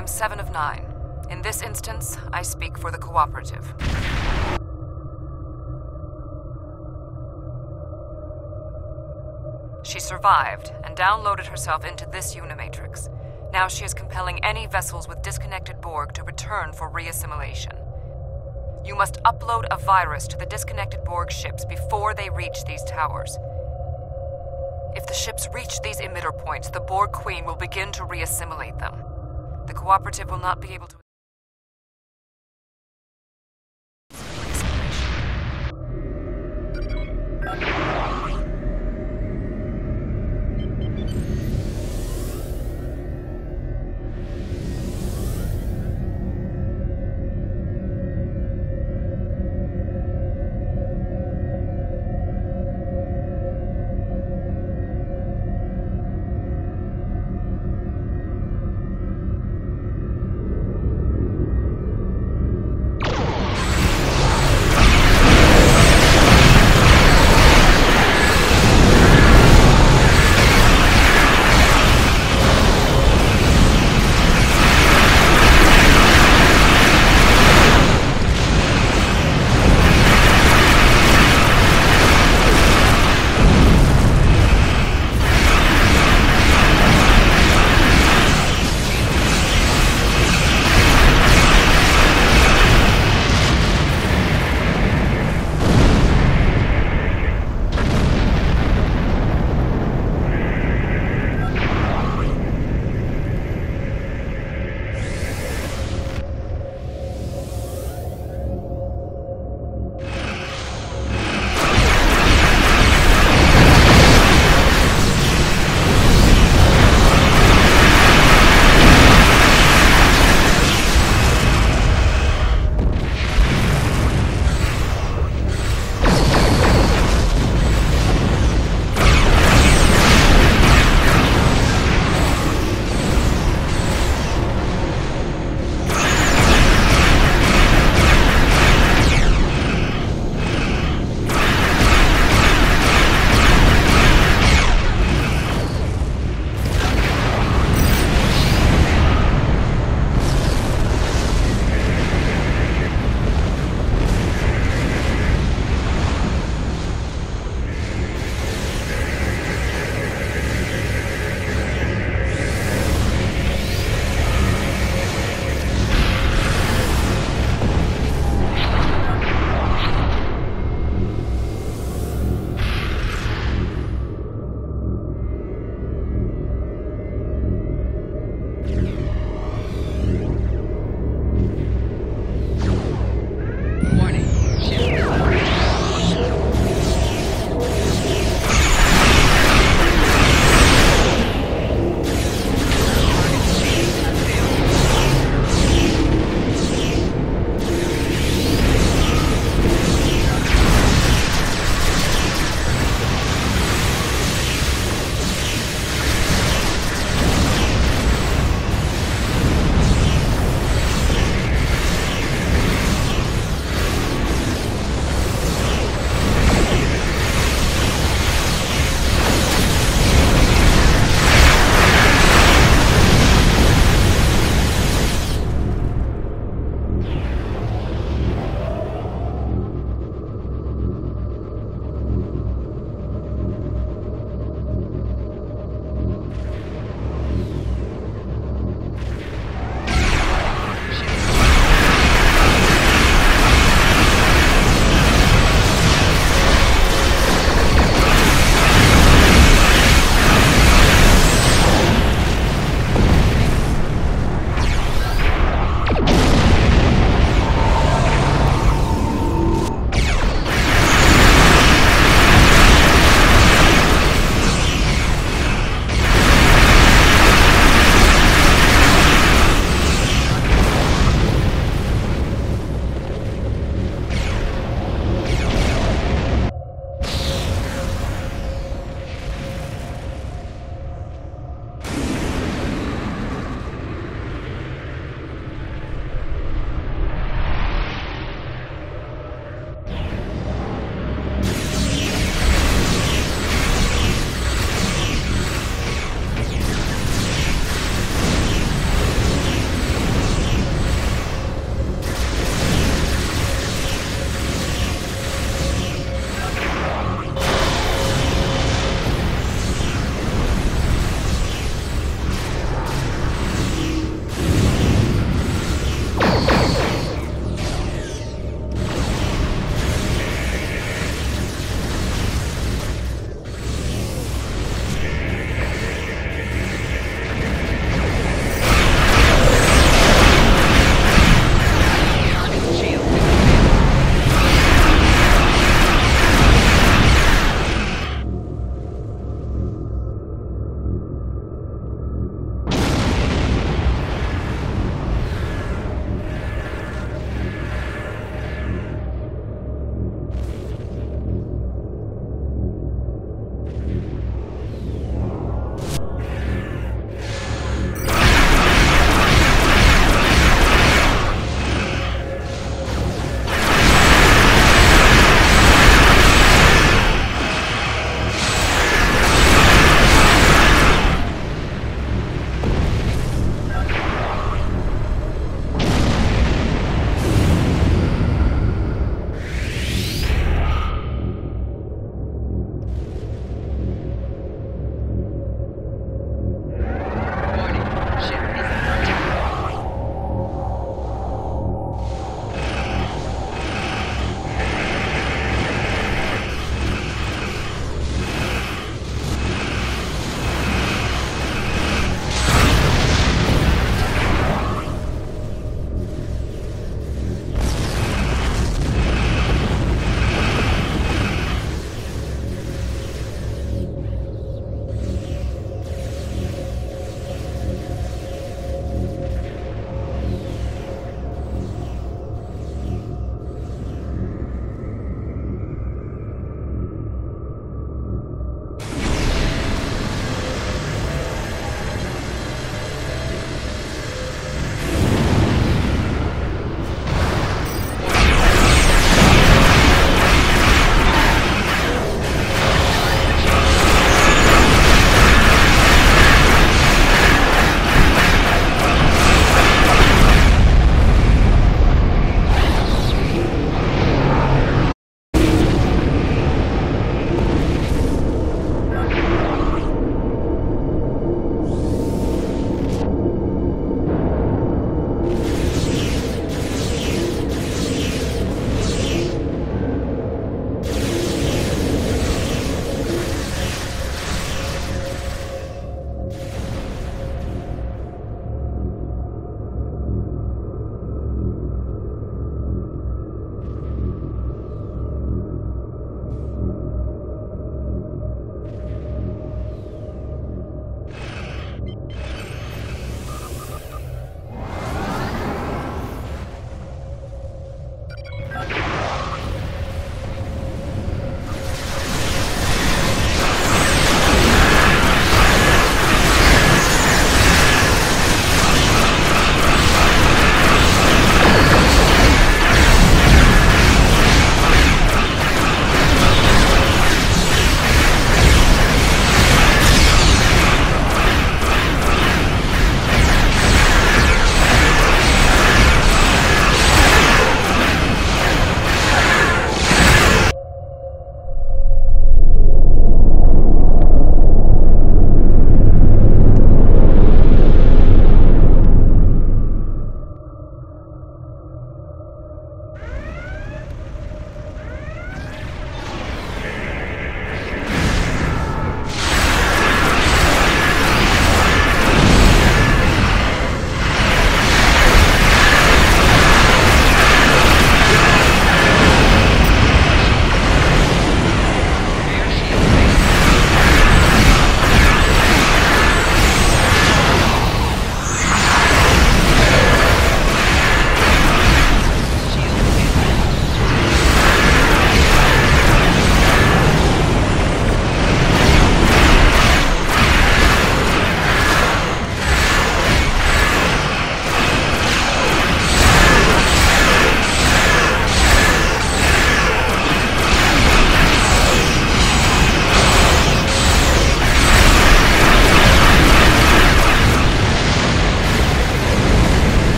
am Seven of Nine. In this instance, I speak for the Cooperative. She survived and downloaded herself into this Unimatrix. Now she is compelling any vessels with disconnected Borg to return for reassimilation. You must upload a virus to the disconnected Borg ships before they reach these towers. If the ships reach these emitter points, the Borg Queen will begin to reassimilate them. The Cooperative will not be able to...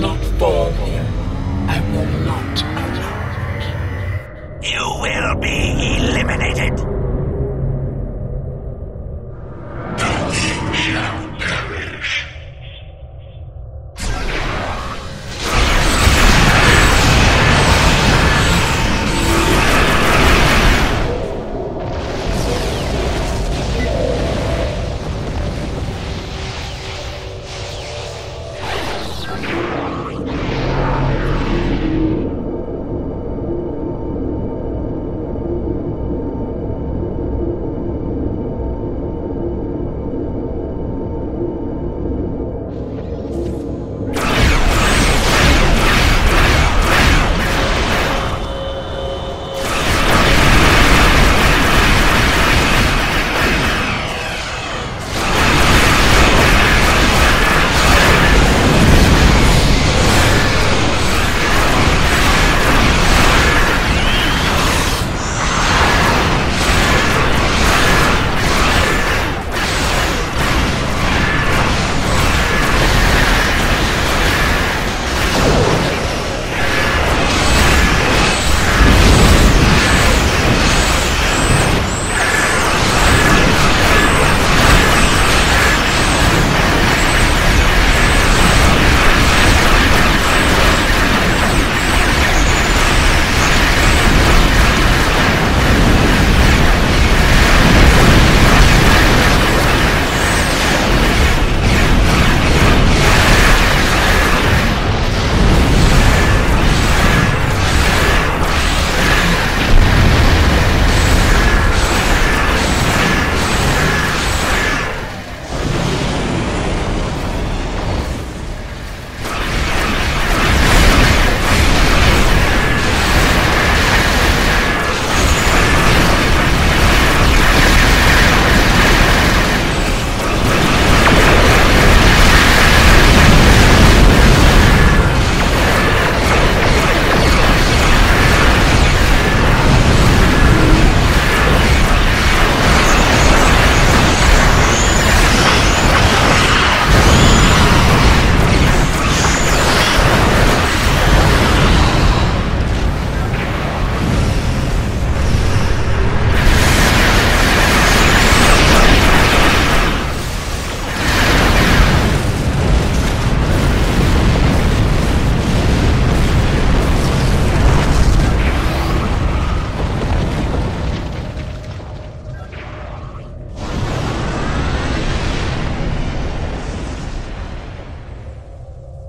not fall here. I will not allow it. You will be eliminated. You shall perish.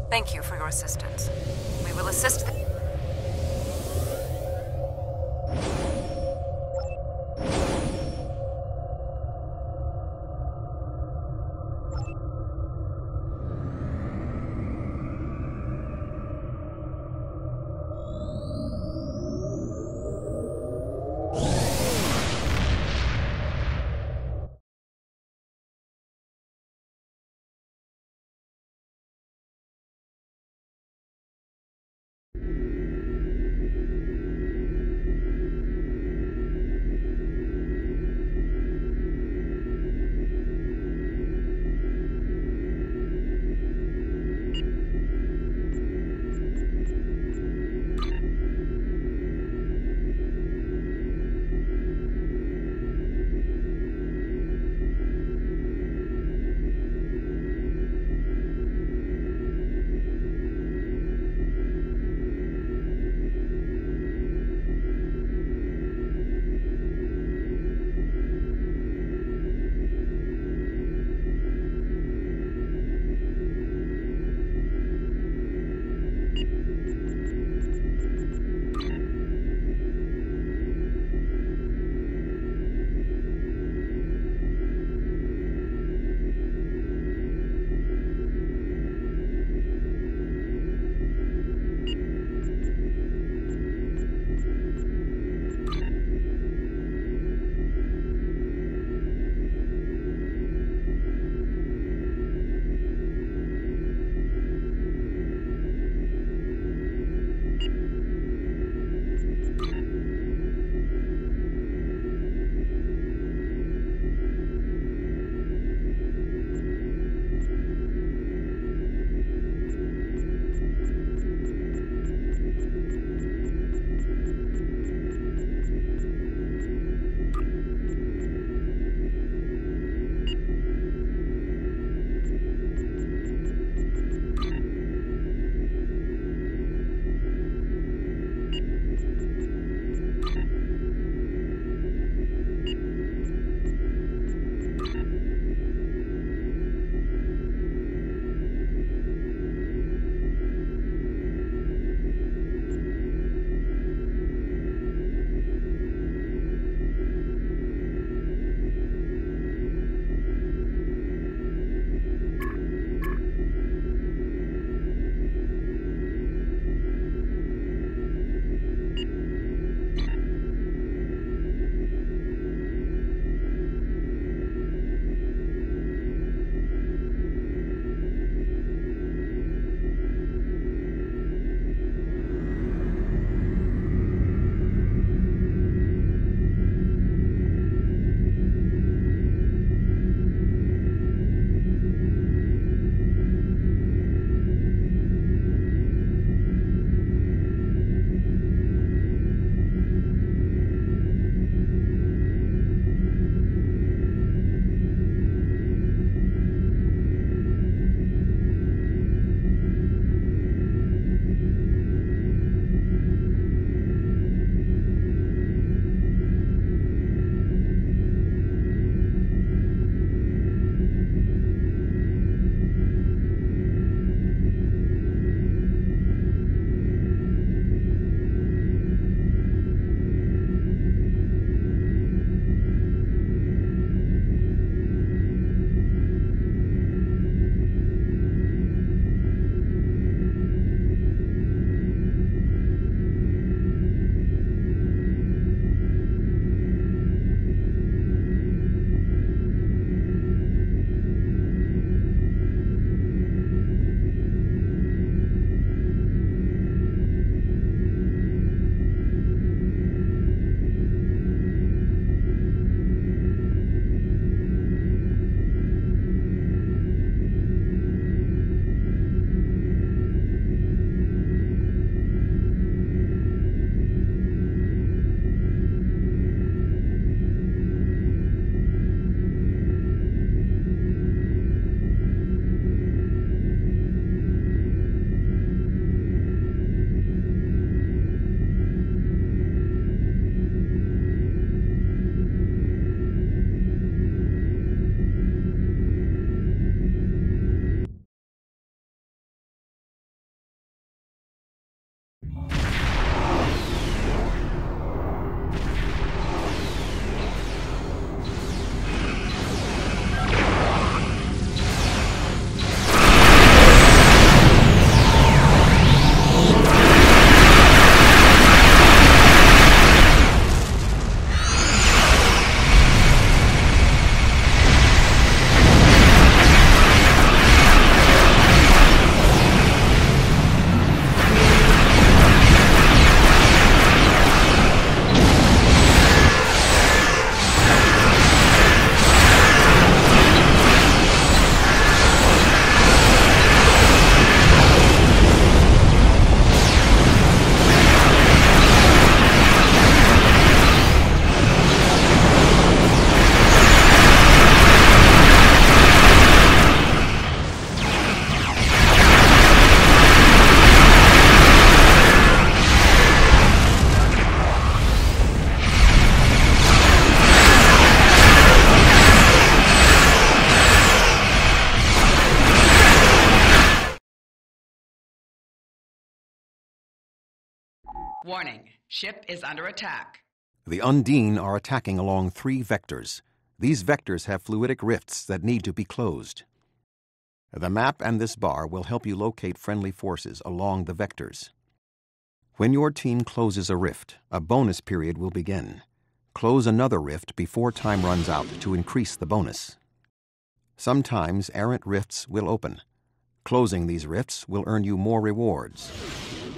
Thank you for your assistance. We will assist them. Warning, ship is under attack. The Undine are attacking along three vectors. These vectors have fluidic rifts that need to be closed. The map and this bar will help you locate friendly forces along the vectors. When your team closes a rift, a bonus period will begin. Close another rift before time runs out to increase the bonus. Sometimes errant rifts will open. Closing these rifts will earn you more rewards.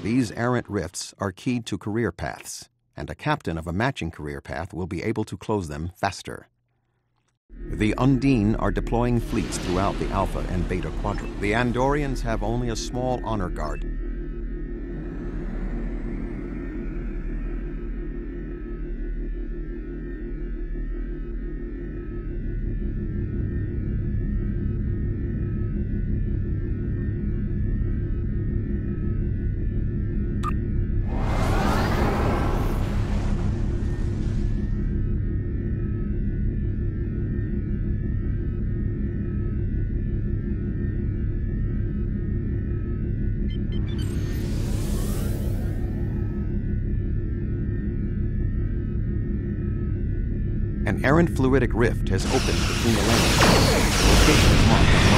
These errant rifts are keyed to career paths, and a captain of a matching career path will be able to close them faster. The Undine are deploying fleets throughout the Alpha and Beta Quadrant. The Andorians have only a small honor guard. An errant fluidic rift has opened between the lanes. Location is marked.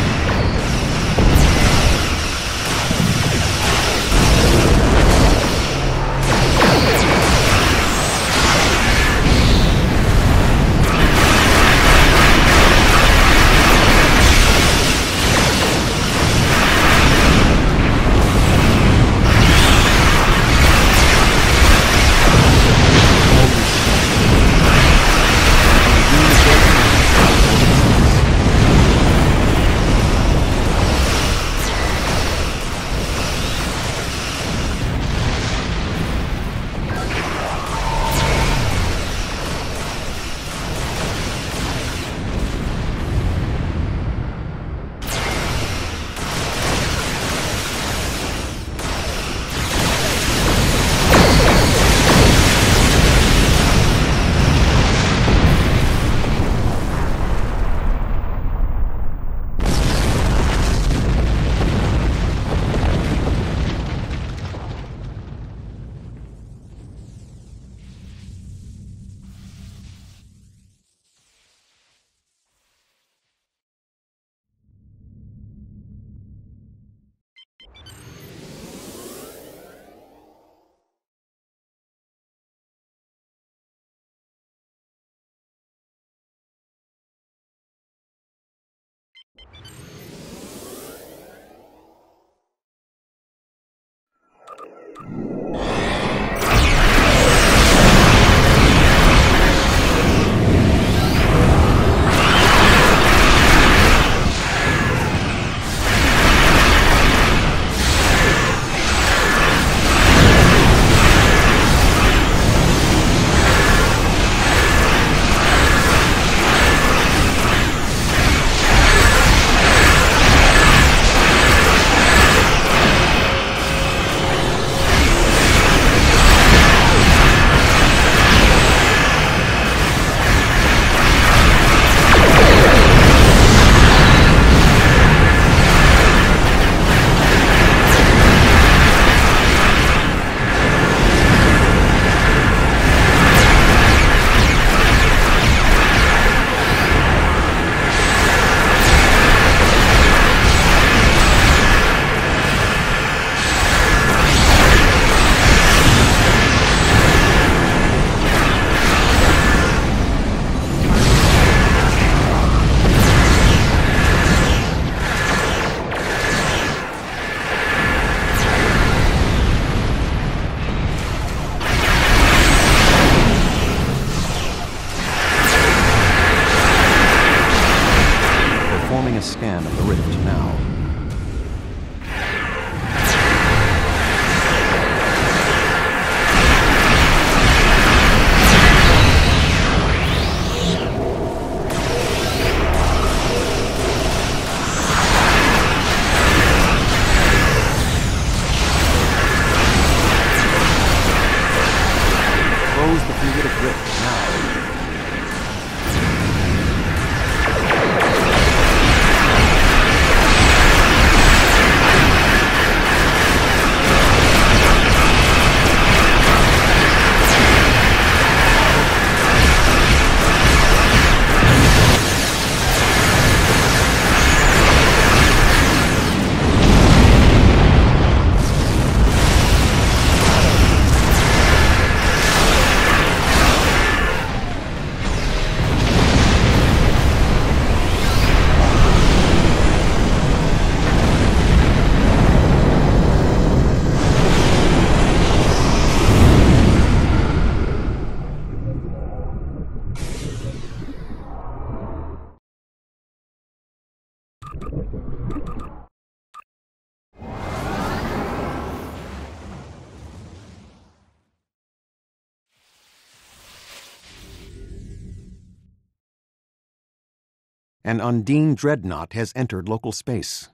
An Undine dreadnought has entered local space.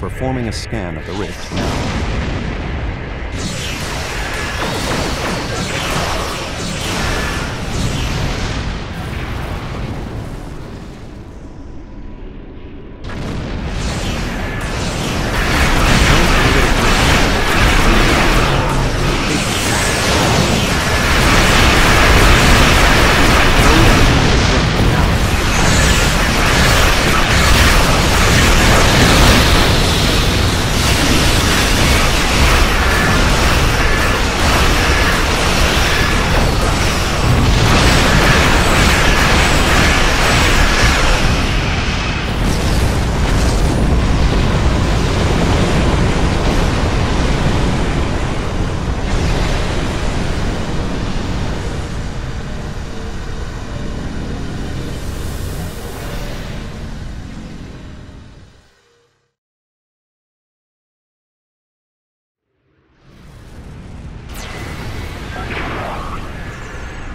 Performing a scan of the rift now.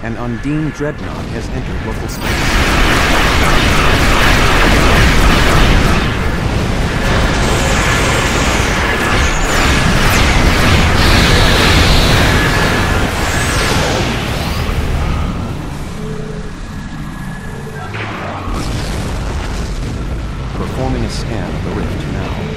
An Undine dreadnought has entered local space. Performing a scan of the rift now.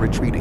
retreating.